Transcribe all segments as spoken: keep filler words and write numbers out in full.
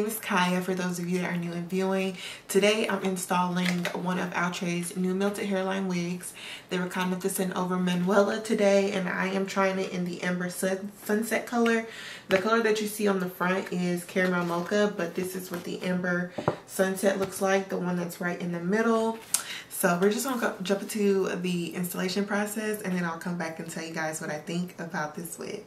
name is Kaya, for those of you that are new and viewing. Today I'm installing one of Outre's new Melted Hairline wigs. They were kind enough to send over Manuella today, and I am trying it in the Amber Sun Sunset color. The color that you see on the front is Caramel Mocha, but this is what the Amber Sunset looks like, the one that's right in the middle. So we're just going to jump into the installation process, and then I'll come back and tell you guys what I think about this wig.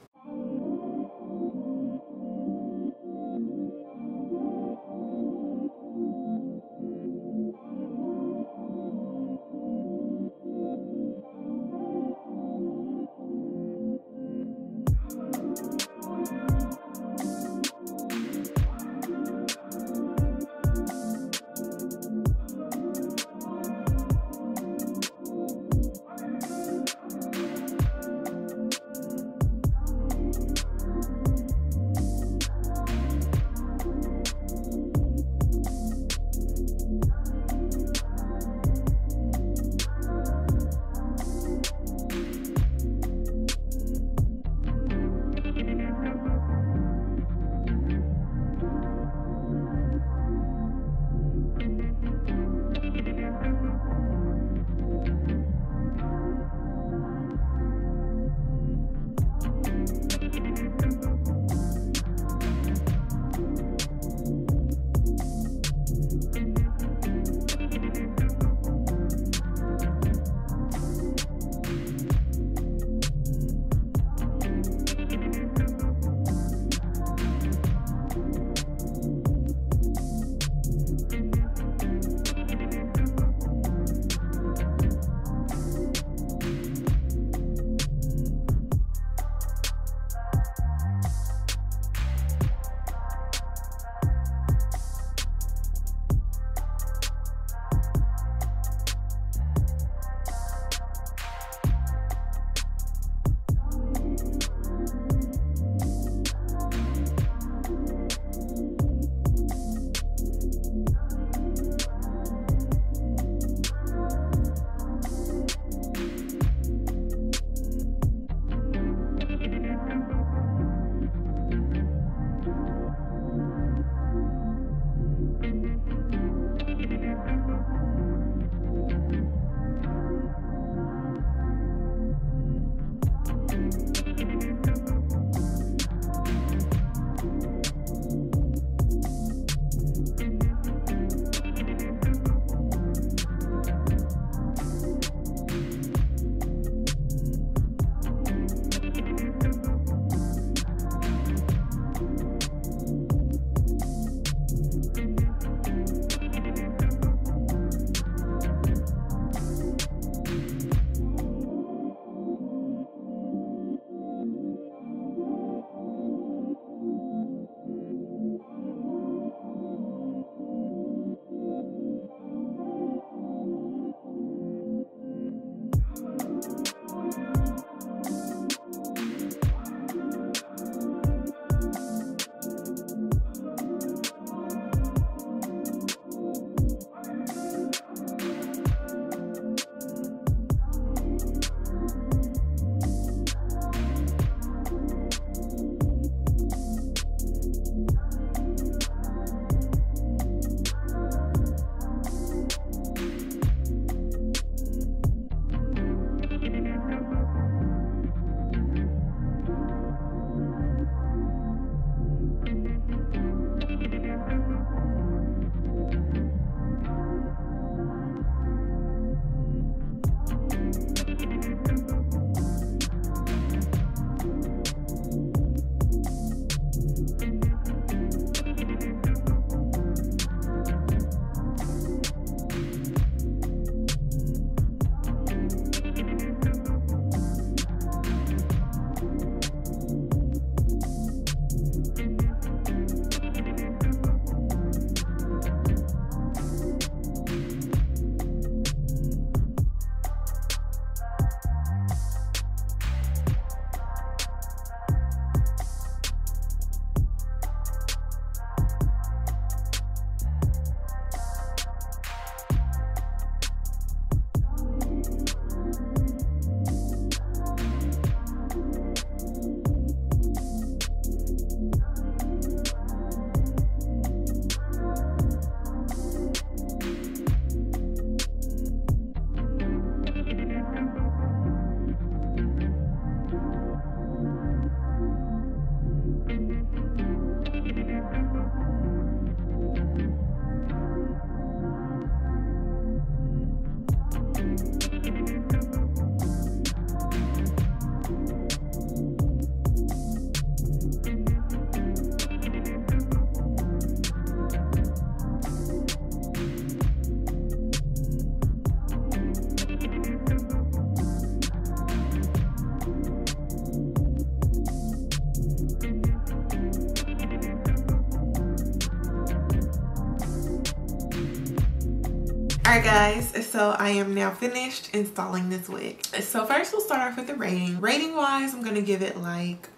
Alright guys, so I am now finished installing this wig. So first we'll start off with the rating. Rating wise, I'm going to give it like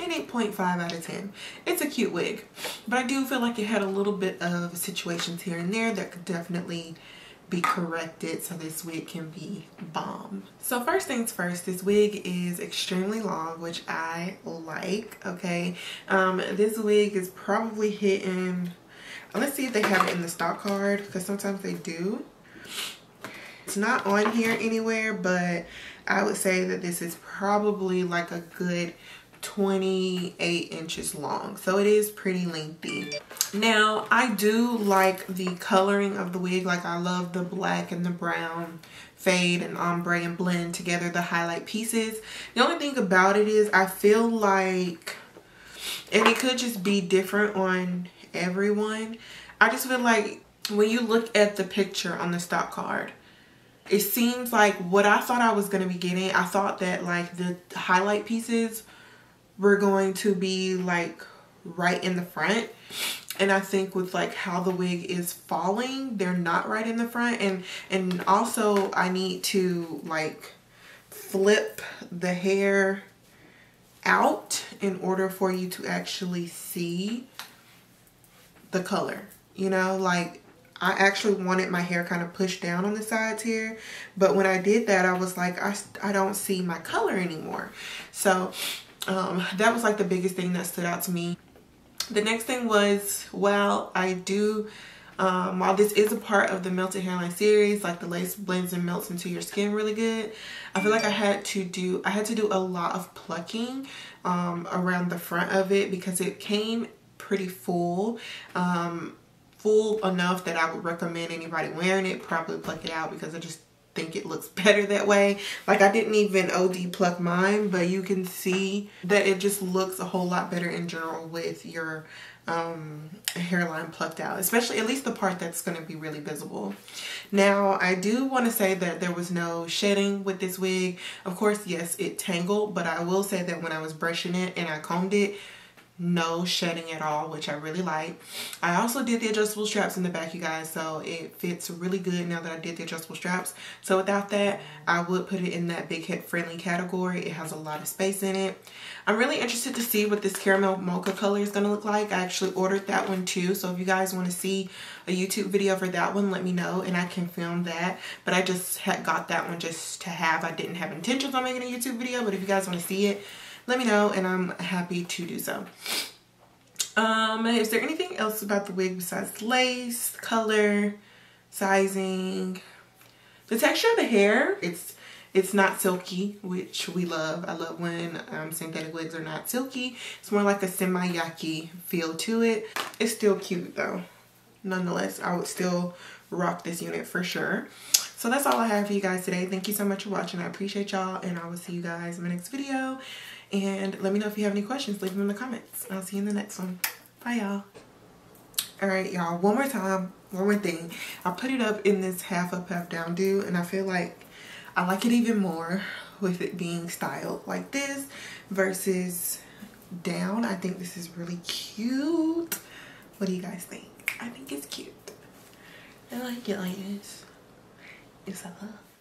an eight point five out of ten. It's a cute wig, but I do feel like it had a little bit of situations here and there that could definitely be corrected so this wig can be bomb. So first things first, this wig is extremely long, which I like, okay? Um, this wig is probably hitting, let's see if they have it in the stock card, because sometimes they do. It's not on here anywhere, but I would say that this is probably like a good twenty-eight inches long, so it is pretty lengthy. Now I do like the coloring of the wig. Like I love the black and the brown fade and ombre and blend together, the highlight pieces. The only thing about it is I feel like, and it could just be different on everyone, I just feel like when you look at the picture on the stock card, it seems like what I thought I was going to be getting, I thought that like the highlight pieces we're going to be like right in the front, and I think with like how the wig is falling, they're not right in the front, and and also I need to like flip the hair out in order for you to actually see the color, you know. Like I actually wanted my hair kind of pushed down on the sides here, but when I did that I was like, I, I don't see my color anymore. So Um, that was like the biggest thing that stood out to me. The next thing was, well, I do, um, while this is a part of the Melted Hairline series, like the lace blends and melts into your skin really good, I feel like I had to do, I had to do a lot of plucking um, around the front of it because it came pretty full. Um, full enough that I would recommend anybody wearing it, probably pluck it out because I just think it looks better that way. Like I didn't even O D pluck mine, but you can see that it just looks a whole lot better in general with your um, hairline plucked out, especially at least the part that's going to be really visible. Now I do want to say that there was no shedding with this wig. Of course, yes, it tangled, but I will say that when I was brushing it and I combed it, no shedding at all, which I really like. I also did the adjustable straps in the back, you guys, so it fits really good now that I did the adjustable straps. So without that, I would put it in that big head friendly category. It has a lot of space in it. I'm really interested to see what this Caramel Mocha color is going to look like. I actually ordered that one too, so if you guys want to see a YouTube video for that one, let me know and I can film that. But I just had got that one just to have. I didn't have intentions on making a YouTube video, but if you guys want to see it, let me know and I'm happy to do so. Um, is there anything else about the wig besides lace, color, sizing, the texture of the hair? It's it's not silky, which we love. I love when um, synthetic wigs are not silky. It's more like a semi-yaki feel to it. It's still cute though. Nonetheless, I would still rock this unit for sure. So that's all I have for you guys today. Thank you so much for watching. I appreciate y'all, and I will see you guys in my next video. And let me know if you have any questions. Leave them in the comments. I'll see you in the next one. Bye, y'all. All right, y'all. One more time. One more thing. I put it up in this half up, half down do, and I feel like I like it even more with it being styled like this versus down. I think this is really cute. What do you guys think? I think it's cute. I like it like this. Yes, I love.